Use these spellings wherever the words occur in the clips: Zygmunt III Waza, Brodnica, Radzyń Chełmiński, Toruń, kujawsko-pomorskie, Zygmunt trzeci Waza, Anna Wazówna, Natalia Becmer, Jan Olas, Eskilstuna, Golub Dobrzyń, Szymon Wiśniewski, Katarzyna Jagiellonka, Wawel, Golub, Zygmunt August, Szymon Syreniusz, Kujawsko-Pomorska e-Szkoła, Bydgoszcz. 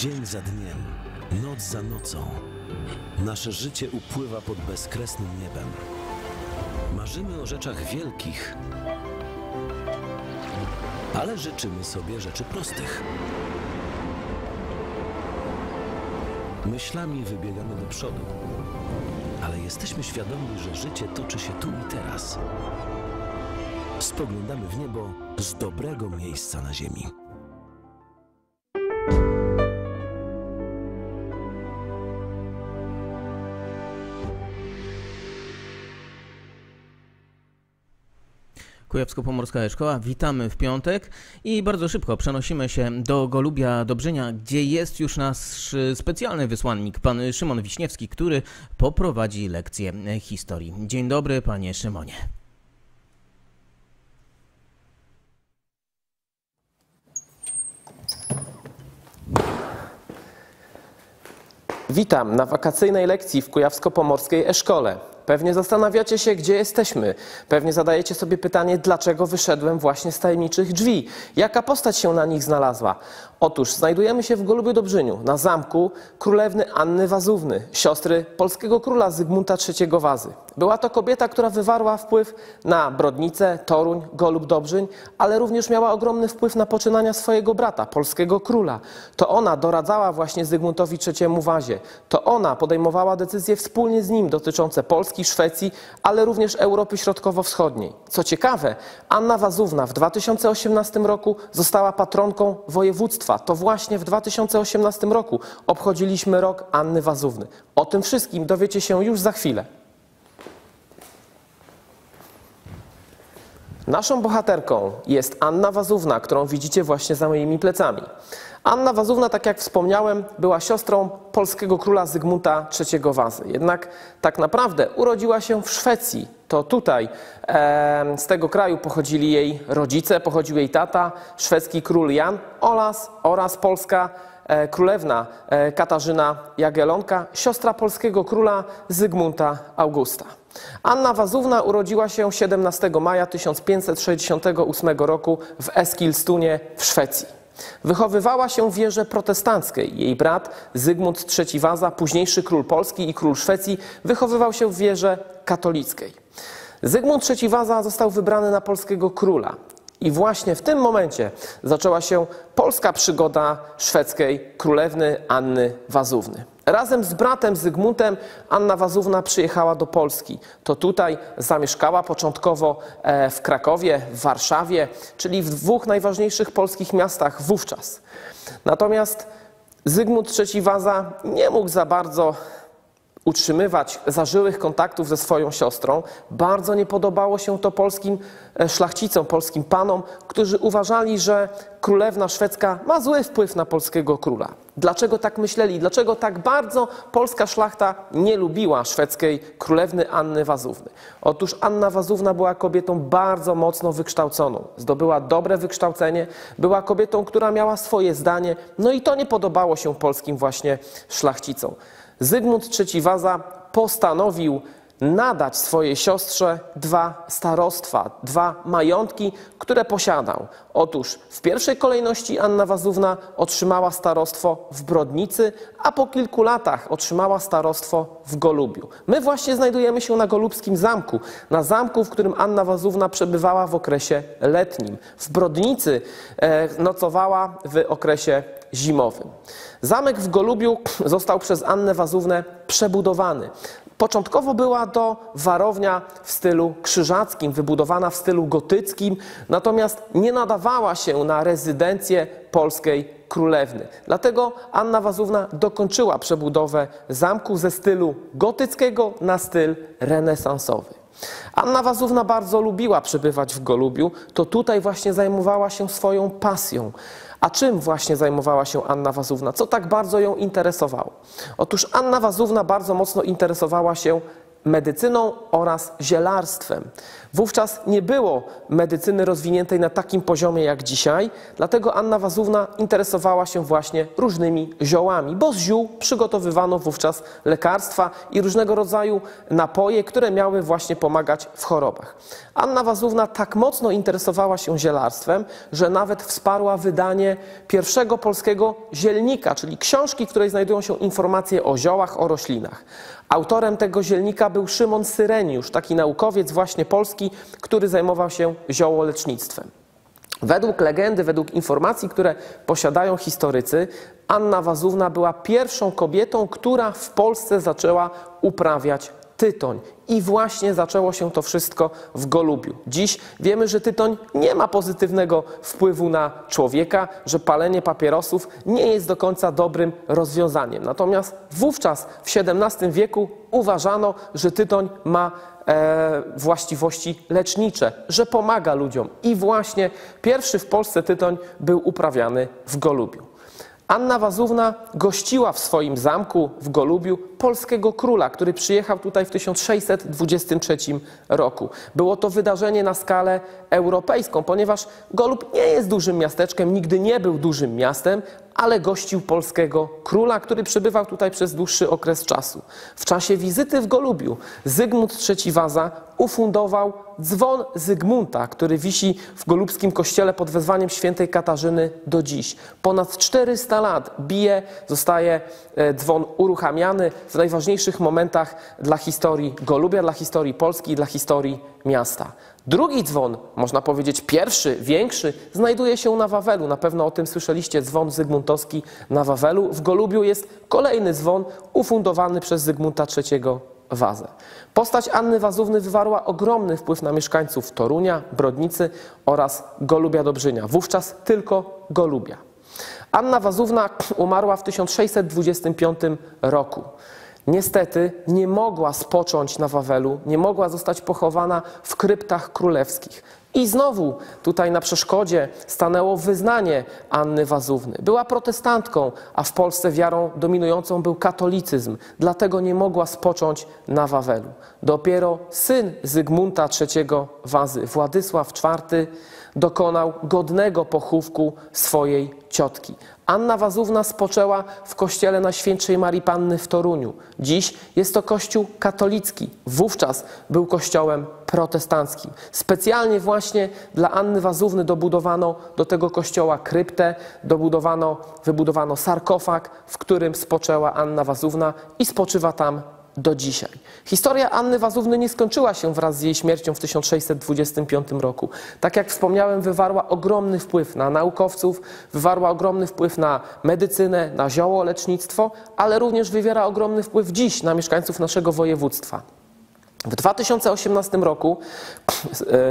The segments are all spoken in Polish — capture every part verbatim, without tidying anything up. Dzień za dniem, noc za nocą. Nasze życie upływa pod bezkresnym niebem. Marzymy o rzeczach wielkich, ale życzymy sobie rzeczy prostych. Myślami wybiegamy do przodu, ale jesteśmy świadomi, że życie toczy się tu i teraz. Spoglądamy w niebo z dobrego miejsca na ziemi. Kujawsko-Pomorska e-Szkoła, witamy w piątek i bardzo szybko przenosimy się do Golubia Dobrzynia, gdzie jest już nasz specjalny wysłannik, pan Szymon Wiśniewski, który poprowadzi lekcję historii. Dzień dobry, panie Szymonie. Witam na wakacyjnej lekcji w Kujawsko-Pomorskiej e-Szkole. Pewnie zastanawiacie się, gdzie jesteśmy. Pewnie zadajecie sobie pytanie, dlaczego wyszedłem właśnie z tajemniczych drzwi. Jaka postać się na nich znalazła? Otóż znajdujemy się w Golubiu Dobrzyniu, na zamku królewny Anny Wazówny, siostry polskiego króla Zygmunta trzeciego Wazy. Była to kobieta, która wywarła wpływ na Brodnicę, Toruń, Golub Dobrzyń, ale również miała ogromny wpływ na poczynania swojego brata, polskiego króla. To ona doradzała właśnie Zygmuntowi trzeciemu Wazie. To ona podejmowała decyzje wspólnie z nim dotyczące Polski, Szwecji, ale również Europy Środkowo-Wschodniej. Co ciekawe, Anna Wazówna w dwa tysiące osiemnastym roku została patronką województwa. To właśnie w dwa tysiące osiemnastym roku obchodziliśmy rok Anny Wazówny. O tym wszystkim dowiecie się już za chwilę. Naszą bohaterką jest Anna Wazówna, którą widzicie właśnie za moimi plecami. Anna Wazówna, tak jak wspomniałem, była siostrą polskiego króla Zygmunta trzeciego Wazy. Jednak tak naprawdę urodziła się w Szwecji. To tutaj e, z tego kraju pochodzili jej rodzice, pochodził jej tata, szwedzki król Jan Olas oraz polska e, królewna e, Katarzyna Jagiellonka, siostra polskiego króla Zygmunta Augusta. Anna Wazówna urodziła się siedemnastego maja tysiąc pięćset sześćdziesiątego ósmego roku w Eskilstunie w Szwecji. Wychowywała się w wierze protestanckiej. Jej brat Zygmunt trzeci Waza, późniejszy król Polski i król Szwecji, wychowywał się w wierze katolickiej. Zygmunt trzeci Waza został wybrany na polskiego króla. I właśnie w tym momencie zaczęła się polska przygoda szwedzkiej królewny Anny Wazówny. Razem z bratem Zygmuntem Anna Wazówna przyjechała do Polski. To tutaj zamieszkała początkowo w Krakowie, w Warszawie, czyli w dwóch najważniejszych polskich miastach wówczas. Natomiast Zygmunt trzeci Waza nie mógł za bardzo utrzymywać zażyłych kontaktów ze swoją siostrą. Bardzo nie podobało się to polskim szlachcicom, polskim panom, którzy uważali, że królewna szwedzka ma zły wpływ na polskiego króla. Dlaczego tak myśleli? Dlaczego tak bardzo polska szlachta nie lubiła szwedzkiej królewny Anny Wazówny? Otóż Anna Wazówna była kobietą bardzo mocno wykształconą. Zdobyła dobre wykształcenie, była kobietą, która miała swoje zdanie, no i to nie podobało się polskim właśnie szlachcicom. Zygmunt trzeci Waza postanowił nadać swojej siostrze dwa starostwa, dwa majątki, które posiadał. Otóż w pierwszej kolejności Anna Wazówna otrzymała starostwo w Brodnicy, a po kilku latach otrzymała starostwo w Golubiu. My właśnie znajdujemy się na golubskim zamku, na zamku, w którym Anna Wazówna przebywała w okresie letnim. W Brodnicy nocowała w okresie zimowym. Zamek w Golubiu został przez Annę Wazównę przebudowany. Początkowo była to warownia w stylu krzyżackim, wybudowana w stylu gotyckim, natomiast nie nadawała się na rezydencję polskiej królewny. Dlatego Anna Wazówna dokończyła przebudowę zamku ze stylu gotyckiego na styl renesansowy. Anna Wazówna bardzo lubiła przebywać w Golubiu, to tutaj właśnie zajmowała się swoją pasją. A czym właśnie zajmowała się Anna Wazówna? Co tak bardzo ją interesowało? Otóż Anna Wazówna bardzo mocno interesowała się medycyną oraz zielarstwem. Wówczas nie było medycyny rozwiniętej na takim poziomie jak dzisiaj, dlatego Anna Wazówna interesowała się właśnie różnymi ziołami, bo z ziół przygotowywano wówczas lekarstwa i różnego rodzaju napoje, które miały właśnie pomagać w chorobach. Anna Wazówna tak mocno interesowała się zielarstwem, że nawet wsparła wydanie pierwszego polskiego zielnika, czyli książki, w której znajdują się informacje o ziołach, o roślinach. Autorem tego zielnika był Szymon Syreniusz, taki naukowiec właśnie polski, który zajmował się ziołolecznictwem. Według legendy, według informacji, które posiadają historycy, Anna Wazówna była pierwszą kobietą, która w Polsce zaczęła uprawiać tytoń. I właśnie zaczęło się to wszystko w Golubiu. Dziś wiemy, że tytoń nie ma pozytywnego wpływu na człowieka, że palenie papierosów nie jest do końca dobrym rozwiązaniem. Natomiast wówczas w siedemnastym wieku uważano, że tytoń ma e, właściwości lecznicze, że pomaga ludziom. I właśnie pierwszy w Polsce tytoń był uprawiany w Golubiu. Anna Wazówna gościła w swoim zamku w Golubiu polskiego króla, który przyjechał tutaj w tysiąc sześćset dwudziestym trzecim roku. Było to wydarzenie na skalę europejską, ponieważ Golub nie jest dużym miasteczkiem, nigdy nie był dużym miastem, ale gościł polskiego króla, który przebywał tutaj przez dłuższy okres czasu. W czasie wizyty w Golubiu Zygmunt trzeci Waza ufundował dzwon Zygmunta, który wisi w golubskim kościele pod wezwaniem świętej Katarzyny do dziś. Ponad czterysta lat bije, zostaje dzwon uruchamiany w najważniejszych momentach dla historii Golubia, dla historii Polski i dla historii miasta. Drugi dzwon, można powiedzieć pierwszy, większy, znajduje się na Wawelu. Na pewno o tym słyszeliście, dzwon zygmuntowski na Wawelu. W Golubiu jest kolejny dzwon ufundowany przez Zygmunta trzeciego Wazę. Postać Anny Wazówny wywarła ogromny wpływ na mieszkańców Torunia, Brodnicy oraz Golubia Dobrzynia. Wówczas tylko Golubia. Anna Wazówna umarła w tysiąc sześćset dwudziestym piątym roku. Niestety nie mogła spocząć na Wawelu, nie mogła zostać pochowana w kryptach królewskich. I znowu tutaj na przeszkodzie stanęło wyznanie Anny Wazówny. Była protestantką, a w Polsce wiarą dominującą był katolicyzm. Dlatego nie mogła spocząć na Wawelu. Dopiero syn Zygmunta trzeciego Wazy, Władysław czwarty, dokonał godnego pochówku swojej ciotki. Anna Wazówna spoczęła w kościele Najświętszej Marii Panny w Toruniu. Dziś jest to kościół katolicki. Wówczas był kościołem protestanckim. Specjalnie właśnie dla Anny Wazówny dobudowano do tego kościoła kryptę, dobudowano, wybudowano sarkofag, w którym spoczęła Anna Wazówna i spoczywa tam do dzisiaj. Historia Anny Wazówny nie skończyła się wraz z jej śmiercią w tysiąc sześćset dwudziestym piątym roku. Tak jak wspomniałem, wywarła ogromny wpływ na naukowców, wywarła ogromny wpływ na medycynę, na ziołolecznictwo, ale również wywiera ogromny wpływ dziś na mieszkańców naszego województwa. W dwa tysiące osiemnastym roku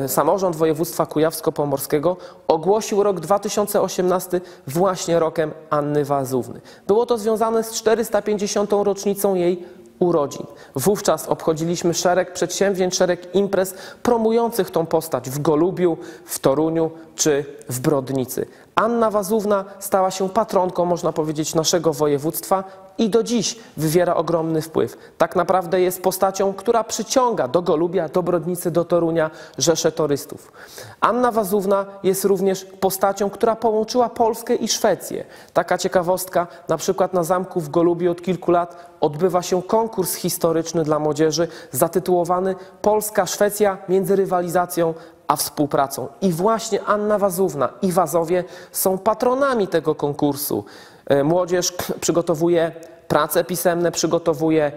samorząd województwa kujawsko-pomorskiego ogłosił rok dwa tysiące osiemnasty właśnie rokiem Anny Wazówny. Było to związane z czterysta pięćdziesiątą rocznicą jej urodzin. Wówczas obchodziliśmy szereg przedsięwzięć, szereg imprez promujących tą postać w Golubiu, w Toruniu czy w Brodnicy. Anna Wazówna stała się patronką, można powiedzieć, naszego województwa i do dziś wywiera ogromny wpływ. Tak naprawdę jest postacią, która przyciąga do Golubia, do Brodnicy, do Torunia rzesze turystów. Anna Wazówna jest również postacią, która połączyła Polskę i Szwecję. Taka ciekawostka, na przykład na zamku w Golubiu od kilku lat odbywa się konkurs historyczny dla młodzieży zatytułowany Polska-Szwecja między rywalizacją a współpracą. I właśnie Anna Wazówna i Wazowie są patronami tego konkursu. Młodzież przygotowuje prace pisemne, przygotowuje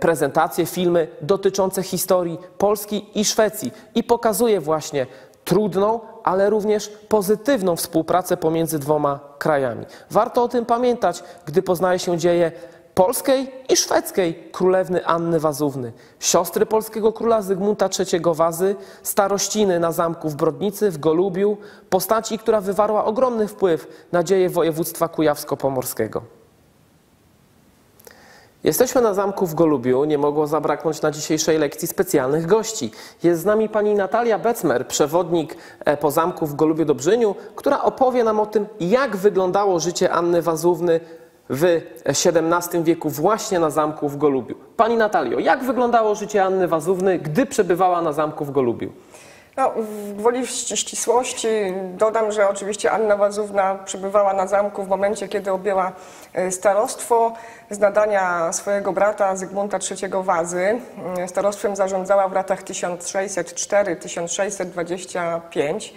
prezentacje, filmy dotyczące historii Polski i Szwecji i pokazuje właśnie trudną, ale również pozytywną współpracę pomiędzy dwoma krajami. Warto o tym pamiętać, gdy poznaje się dzieje polskiej i szwedzkiej królewny Anny Wazówny, siostry polskiego króla Zygmunta trzeciego Wazy, starościny na zamku w Brodnicy, w Golubiu, postaci, która wywarła ogromny wpływ na dzieje województwa kujawsko-pomorskiego. Jesteśmy na zamku w Golubiu. Nie mogło zabraknąć na dzisiejszej lekcji specjalnych gości. Jest z nami pani Natalia Becmer, przewodnik po zamku w Golubiu Dobrzyniu, która opowie nam o tym, jak wyglądało życie Anny Wazówny w siedemnastym wieku właśnie na zamku w Golubiu. Pani Natalio, jak wyglądało życie Anny Wazówny, gdy przebywała na zamku w Golubiu? No, gwoli ścisłości dodam, że oczywiście Anna Wazówna przebywała na zamku w momencie, kiedy objęła starostwo z nadania swojego brata Zygmunta trzeciego Wazy. Starostwem zarządzała w latach tysiąc sześćset czwarty do tysiąc sześćset dwudziestego piątego.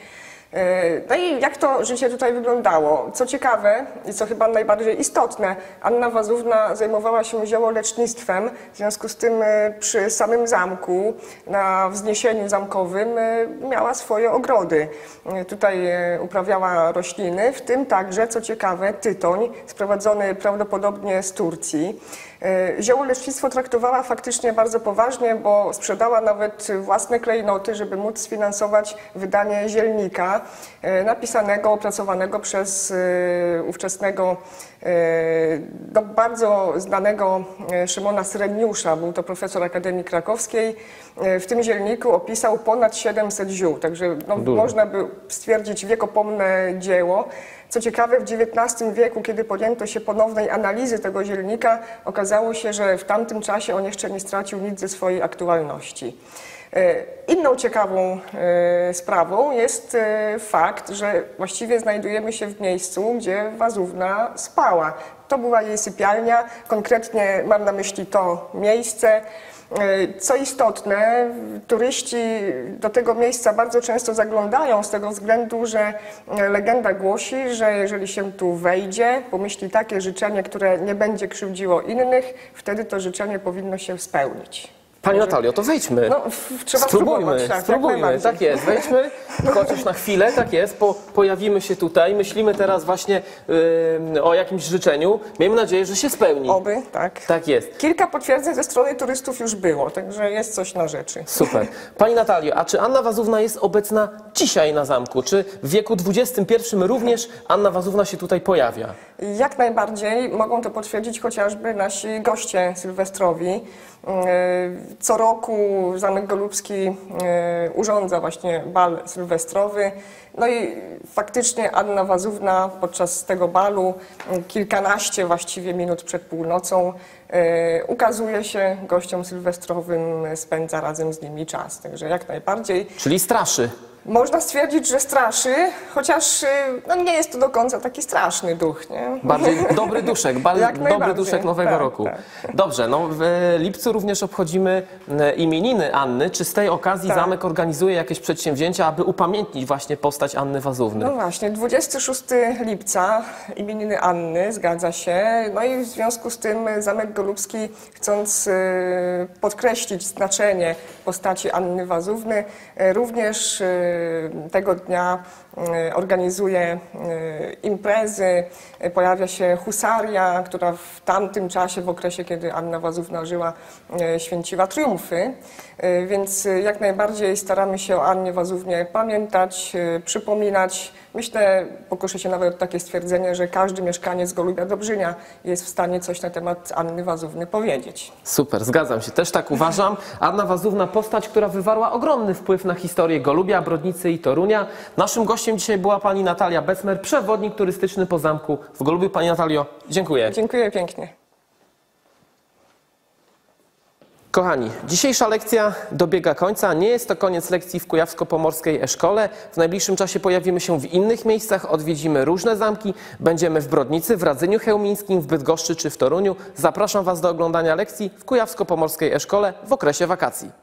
No i jak to życie tutaj wyglądało? Co ciekawe i co chyba najbardziej istotne, Anna Wazówna zajmowała się ziołolecznictwem, w związku z tym przy samym zamku, na wzniesieniu zamkowym miała swoje ogrody. Tutaj uprawiała rośliny, w tym także, co ciekawe, tytoń, sprowadzony prawdopodobnie z Turcji. Ziołolecznictwo traktowała faktycznie bardzo poważnie, bo sprzedała nawet własne klejnoty, żeby móc sfinansować wydanie zielnika napisanego, opracowanego przez ówczesnego, no, bardzo znanego Szymona Syreniusza. Był to profesor Akademii Krakowskiej. W tym zielniku opisał ponad siedemset ziół, także no, można by stwierdzić wiekopomne dzieło. Co ciekawe, w dziewiętnastym wieku, kiedy podjęto się ponownej analizy tego zielnika, okazało się, że w tamtym czasie on jeszcze nie stracił nic ze swojej aktualności. Inną ciekawą sprawą jest fakt, że właściwie znajdujemy się w miejscu, gdzie Wazówna spała. To była jej sypialnia, konkretnie mam na myśli to miejsce. Co istotne, turyści do tego miejsca bardzo często zaglądają z tego względu, że legenda głosi, że jeżeli się tu wejdzie, pomyśli takie życzenie, które nie będzie krzywdziło innych, wtedy to życzenie powinno się spełnić. Pani Natalio, to wejdźmy, no, trzeba spróbujmy, tak, spróbujmy. Tak jest, wejdźmy, chociaż na chwilę, tak jest, po, pojawimy się tutaj, myślimy teraz właśnie yy, o jakimś życzeniu, miejmy nadzieję, że się spełni. Oby, tak. Tak jest. Kilka potwierdzeń ze strony turystów już było, także jest coś na rzeczy. Super. Pani Natalio, a czy Anna Wazówna jest obecna dzisiaj na zamku? Czy w wieku dwudziestym pierwszym również Anna Wazówna się tutaj pojawia? Jak najbardziej, mogą to potwierdzić chociażby nasi goście sylwestrowi. Co roku zamek golubski urządza właśnie bal sylwestrowy. No i faktycznie Anna Wazówna podczas tego balu, kilkanaście właściwie minut przed północą, ukazuje się gościom sylwestrowym, spędza razem z nimi czas. Także jak najbardziej. Czyli straszy. Można stwierdzić, że straszy, chociaż no, nie jest to do końca taki straszny duch, nie? Bardziej dobry duszek, dobry duszek nowego tak, roku. Tak. Dobrze, no w lipcu również obchodzimy imieniny Anny. Czy z tej okazji tak. zamek organizuje jakieś przedsięwzięcia, aby upamiętnić właśnie postać Anny Wazówny? No właśnie, dwudziestego szóstego lipca imieniny Anny, zgadza się. No i w związku z tym zamek golubski, chcąc podkreślić znaczenie postaci Anny Wazówny, również tego dnia organizuje imprezy, pojawia się husaria, która w tamtym czasie, w okresie, kiedy Anna Wazówna żyła, święciła triumfy. Więc jak najbardziej staramy się o Annie Wazównie pamiętać, przypominać. Myślę, pokuszę się nawet o takie stwierdzenie, że każdy mieszkaniec Golubia Dobrzynia jest w stanie coś na temat Anny Wazówny powiedzieć. Super, zgadzam się, też tak uważam. Anna Wazówna, postać, która wywarła ogromny wpływ na historię Golubia, Brodnicy i Torunia. Naszym gościem dzisiaj była pani Natalia Becmer, przewodnik turystyczny po zamku w Golubiu. Pani Natalio, dziękuję. Dziękuję pięknie. Kochani, dzisiejsza lekcja dobiega końca. Nie jest to koniec lekcji w Kujawsko-Pomorskiej e-Szkole. W najbliższym czasie pojawimy się w innych miejscach, odwiedzimy różne zamki. Będziemy w Brodnicy, w Radzyniu Chełmińskim, w Bydgoszczy czy w Toruniu. Zapraszam Was do oglądania lekcji w Kujawsko-Pomorskiej e-Szkole w okresie wakacji.